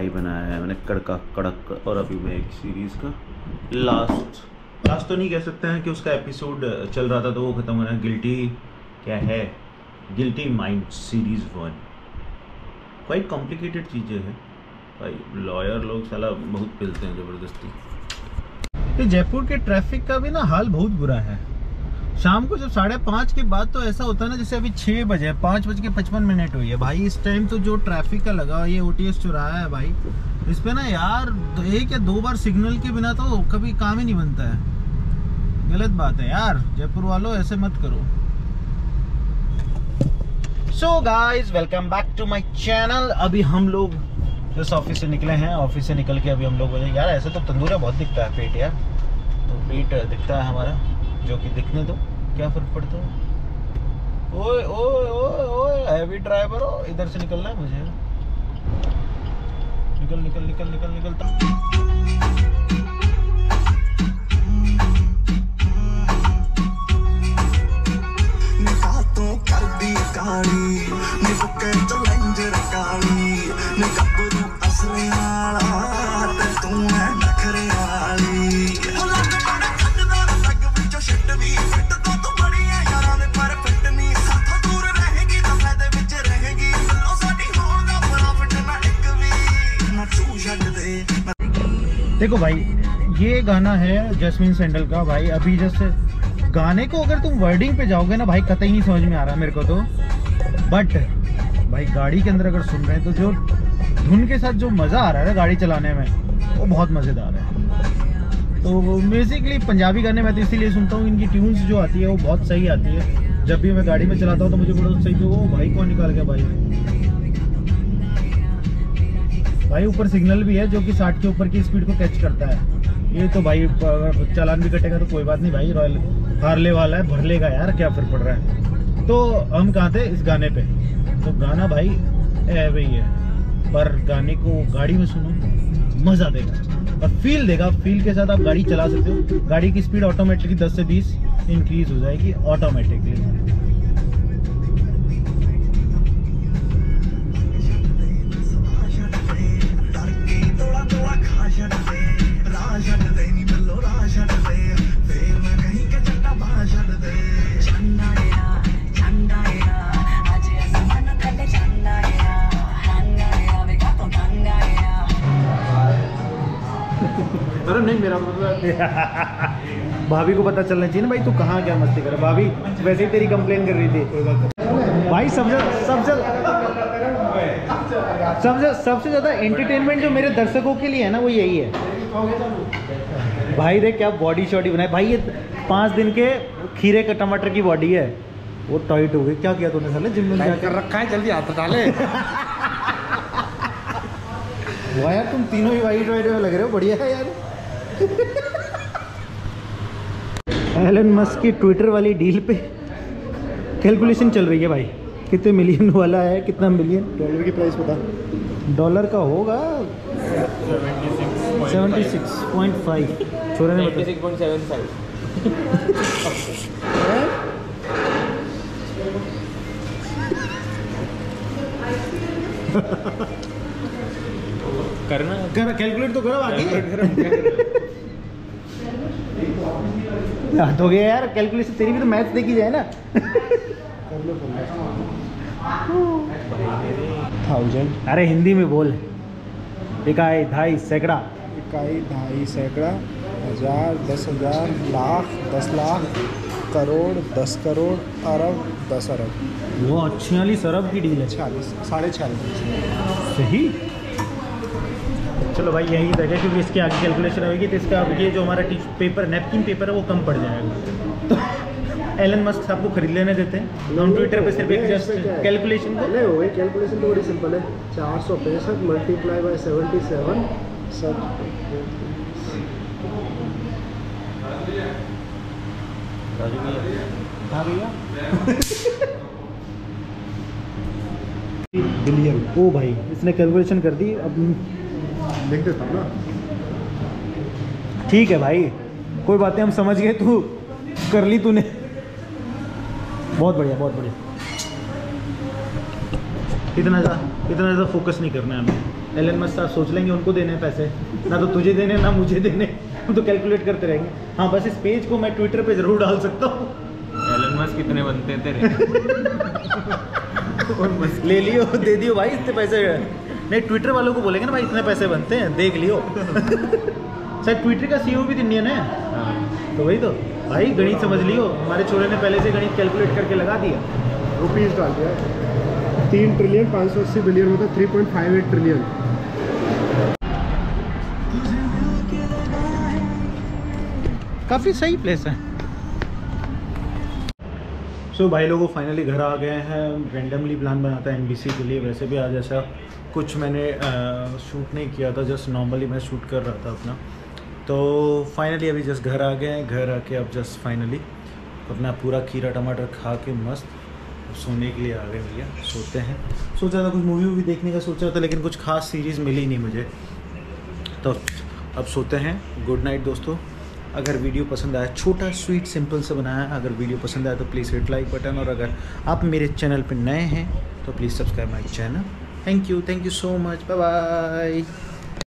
क्या ही बनाया है मैंने, कड़का कड़क। और अभी मैं एक सीरीज़ का लास्ट तो नहीं कह सकते हैं कि उसका एपिसोड चल रहा था तो वो ख़त्म हो रहा है। गिल्टी क्या है, guilty mind series 1। Quite complicated चीज़ें हैं भाई, लॉयर लोग साला बहुत पिलते हैं ज़बरदस्ती। जयपुर के ट्रैफिक का भी ना हाल बहुत बुरा है। शाम को जब 5:30 के बाद तो ऐसा होता है ना जैसे अभी 6 बजे, 5:55 हुई है भाई। इस टाइम तो जो ट्रैफिक का लगा ये OTS चौराहा है भाई, इस पे ना यार तो 1 या 2 बार सिग्नल के बिना तो कभी काम ही नहीं बनता है। गलत बात है यार, जयपुर वालों ऐसे मत करो। So guys welcome back to my channel. अभी हम लोग बस ऑफिस से निकले हैं, ऑफिस से निकल के अभी हम लोग यार ऐसे तो तंदूरा बहुत दिखता है पेट यार, तो पेट दिखता है हमारा, जो कि दिखने दो क्या फर्क पड़ता है। ओए ओए ओए ओए हैवी ड्राइवर हो, इधर से निकलना है मुझे। निकल निकल निकल निकल निकलता देखो भाई ये गाना है जैस्मिन सैंडल का भाई। अभी जस्ट गाने को अगर तुम वर्डिंग पे जाओगे ना भाई कतई नहीं समझ में आ रहा मेरे को तो, बट भाई गाड़ी के अंदर अगर सुन रहे हैं तो जो धुन के साथ जो मज़ा आ रहा है गाड़ी चलाने में वो बहुत मज़ेदार है। तो बेसिकली पंजाबी गाने मैं तो इसीलिए सुनता हूँ, इनकी ट्यून्स जो आती है वो बहुत सही आती है। जब भी मैं गाड़ी में चलाता हूँ तो मुझे बड़ा सही वो भाई कौन निकाल गया भाई। भाई ऊपर सिग्नल भी है जो कि 60 के ऊपर की स्पीड को कैच करता है। ये तो भाई चालान भी कटेगा तो कोई बात नहीं भाई, रॉयल हार्ले वाला है भर लेगा यार, क्या फर्क पड़ रहा है। तो हम कहाँ थे इस गाने पे, तो गाना भाई है वही है, पर गाने को गाड़ी में सुनो मज़ा देगा और फील देगा। फील के साथ आप गाड़ी चला सकते हो, गाड़ी की स्पीड ऑटोमेटिकली 10 से 20 इंक्रीज हो जाएगी ऑटोमेटिकली। अरे नहीं मेरा मतलब भाभी को पता चलना चाहिए ना भाई तू कहाँ क्या मस्ती कर। भाभी वैसे ही तेरी कंप्लेन कर रही थी भाई। सबसे ज़्यादा एंटरटेनमेंट जो मेरे दर्शकों के लिए है ना वो यही है भाई। देख क्या बॉडी शॉडी बनाई भाई, ये 5 दिन के खीरे का टमाटर की बॉडी है, वो टाइट हो गई। क्या किया तूने साले, जिम में कर रखा है, जल्दी हाथ डाले। वाह यार तुम तीनों ही वाइट वाइट में लग रहे हो, बढ़िया है यार। एलन मस्क की ट्विटर वाली डील पे कैलकुलेशन चल रही है भाई, कितने मिलियन वाला है, कितना मिलियन डॉलर की प्राइस बता। डॉलर का होगा 76.5 छोरे ने बताया। करना कर कैलकुलेट तो करो आगे। तो गया यार कैलकुलेशन तेरी भी तो मैथ्स देखी जाए ना। 1000 अरे हिंदी में बोल। 1.5 सैकड़ा, 1.5 सैकड़ा, 1000, 10,000, लाख, 10 लाख, करोड़, 10 करोड़, अरब, 10 अरब। वो 46 अरब की डील है, 46, 46.5। सही चलो भाई यही देखें क्योंकि इसके आगे कैलकुलेशन होगी तो इसका अब ये जो हमारा पेपर नैपकिन पेपर है वो कम पड़ जाएगा। तो एलन मस्क साहब को खरीद लेने देते हैं, हम ट्विटर पे सिर्फ एक जस्ट कैलकुलेशन। वही कैलकुलेशन तो बड़ी सिंपल है, 465 × 77 सब। बिलियन ओ भाई इसने कैलकुलेशन कर दी, अब देख देता हूँ ना। ठीक है भाई कोई बातें हम समझ गए, तू कर ली तूने, बहुत बढ़िया बहुत बढ़िया। इतना ज़्यादा फोकस नहीं करना है हमें। एलन मस्क साहब सोच लेंगे उनको देने पैसे, ना तो तुझे देने ना मुझे देने, हम तो कैलकुलेट करते रहेंगे। हाँ बस इस पेज को मैं ट्विटर पे जरूर डाल सकता हूँ, एलन मस्क कितने बनते तेरे ले लियो दे दियो भाई इतने पैसे, नहीं ट्विटर वालों को बोलेंगे ना भाई इतने पैसे बनते हैं देख लियो। सर ट्विटर का CEO भी इंडियन है। हाँ तो वही तो भाई गणित समझ लियो, हमारे छोरे ने पहले से गणित कैलकुलेट करके लगा दिया, रुपीज़ डाल दिया 3,580 बिलियन मतलब 3.58 ट्रिलियन। काफ़ी सही प्लेस है। सो भाई लोगों फाइनली घर आ गए हैं। रेंडमली प्लान बनाता है NBC के लिए, वैसे भी आज ऐसा कुछ मैंने शूट नहीं किया था, जस्ट नॉर्मली मैं शूट कर रहा था अपना। तो फाइनली अभी जस्ट घर आ गए हैं, घर आके अब जस्ट फाइनली अपना पूरा खीरा टमाटर खा के मस्त अब सोने के लिए आ गए भैया, सोते हैं। सोचा था कुछ मूवी वूवी देखने का सोचा था, लेकिन कुछ खास सीरीज़ मिली नहीं मुझे, तो अब सोते हैं। गुड नाइट दोस्तों। अगर वीडियो पसंद आया, छोटा स्वीट सिंपल से बनाया, अगर वीडियो पसंद आया तो प्लीज़ हिट लाइक बटन, और अगर आप मेरे चैनल पर नए हैं तो please subscribe my channel. Thank you so much, bye bye.